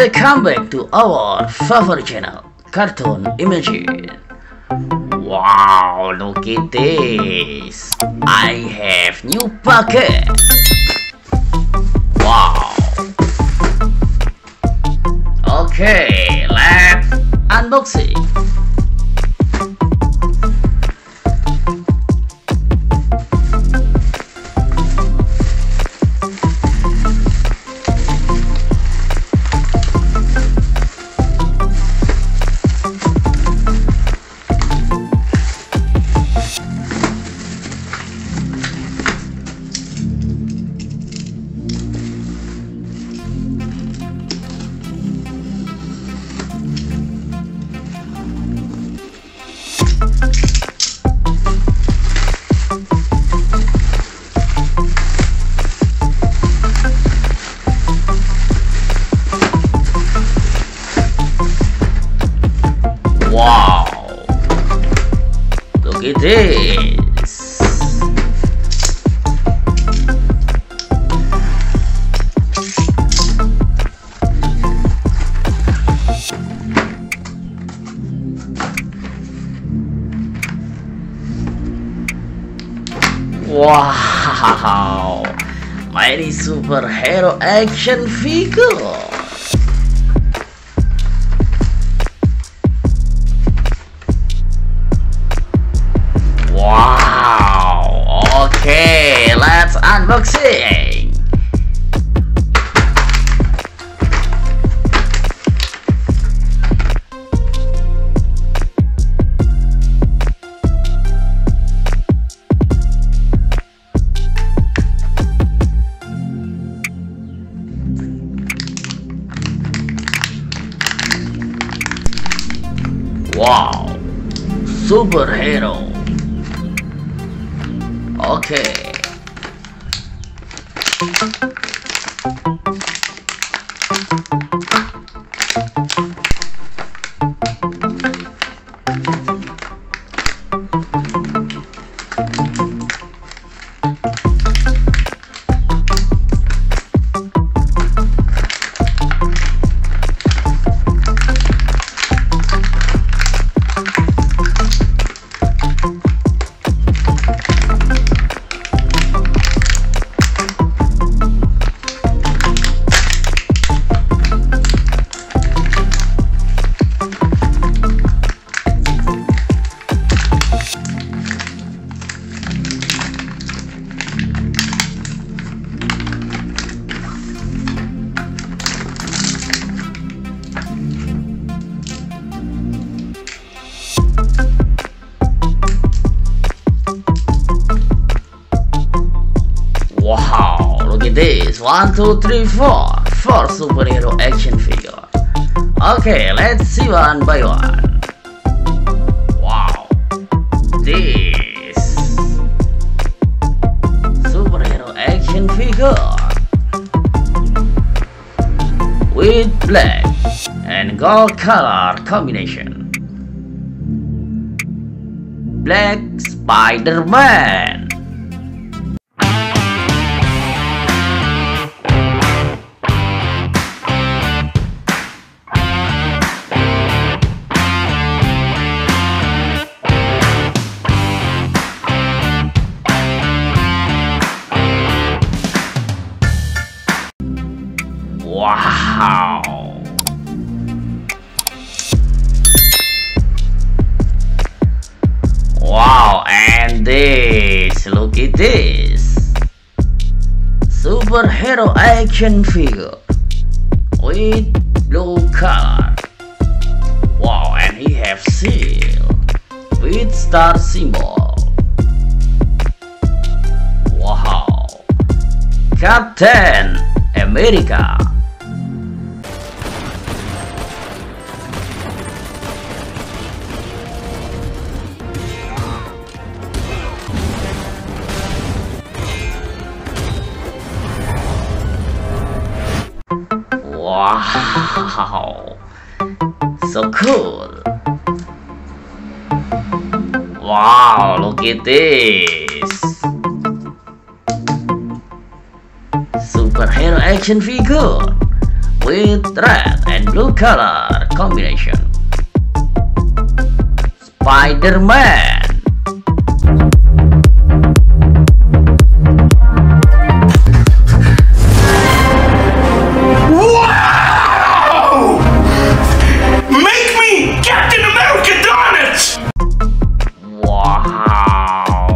Welcome back to our favorite channel, Cartoon Imagine. Wow, look at this! I have new packet. Wow. Okay, let's unbox it. Wow, look at this. Wow, mighty superhero action figure. Okay, let's unboxing. Wow, superhero. Okay. Wow, look at this. 1, 2, 3, 4 superhero action figure. Okay, let's see one by one. Wow, this superhero action figure with black and gold color combination. Black Spider-Man. Wow. Wow, and this, look at this. Superhero action figure with blue color. Wow, and he have seal with star symbol. Wow. Captain America. Wow, so cool. Wow, look at this. Superhero action figure with red and blue color combination. Spider-Man. Wow! Make me Captain America donuts! Wow!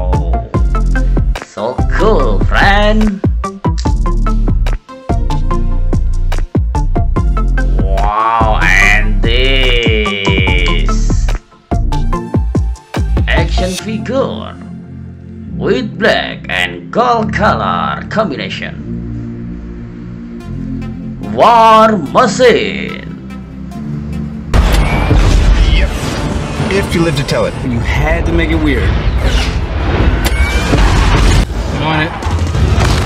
So cool, friend! Figure with black and gold color combination. War Machine. Yep. If you live to tell it, you had to make it weird. Get on it.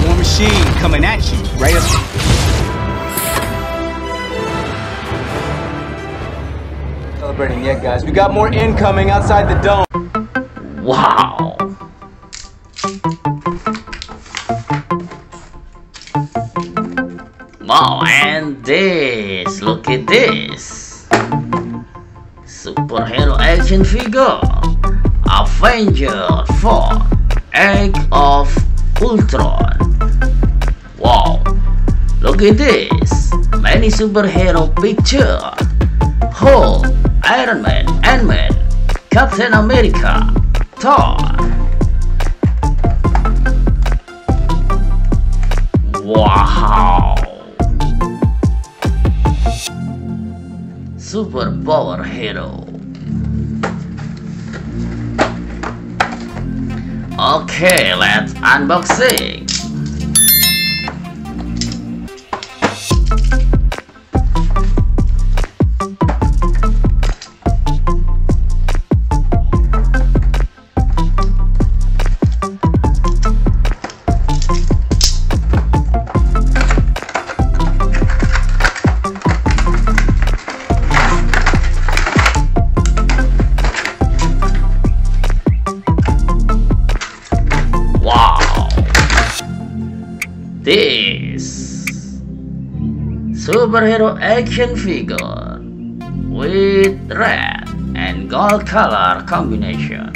War Machine coming at you, right up. Celebrating yet, guys? We got more incoming outside the dome. Wow! Wow, and this! Look at this! Superhero action figure! Avengers 4: Age of Ultron! Wow! Look at this! Many superhero pictures! Hulk, Iron Man, Ant-Man, Captain America, Thor. Wow! Superpower hero. Okay, let's unbox it. This superhero action figure with red and gold color combination.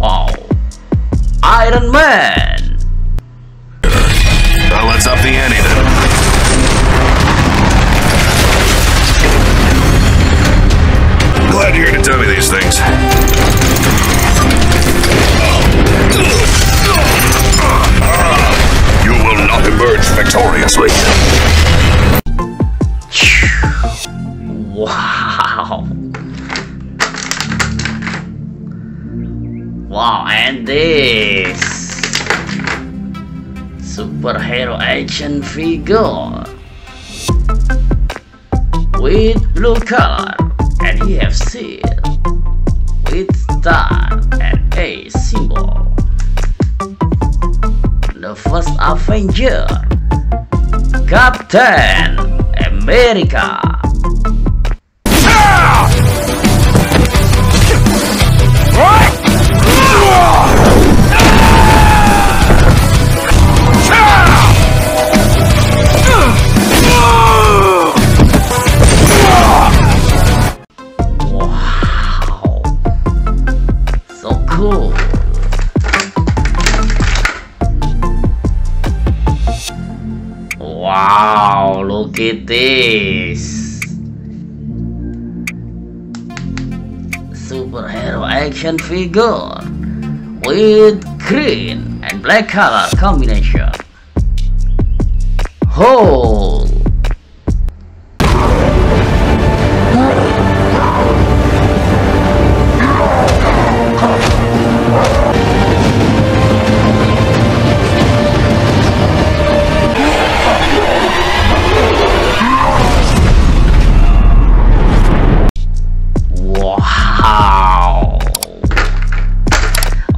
Wow, Iron Man. Well, let's up the ante then. Glad you're here to tell me these things. You will not emerge victoriously. Wow. Wow, and this superhero action figure with blue color. And he have seal with star and a symbol. The first Avenger, Captain America. Wow, look at this superhero action figure with green and black color combination. Hulk.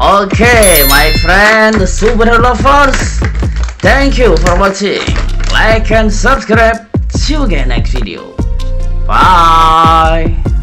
Okay, my friend, superhero lovers, thank you for watching. Like and subscribe. See you again next video. Bye.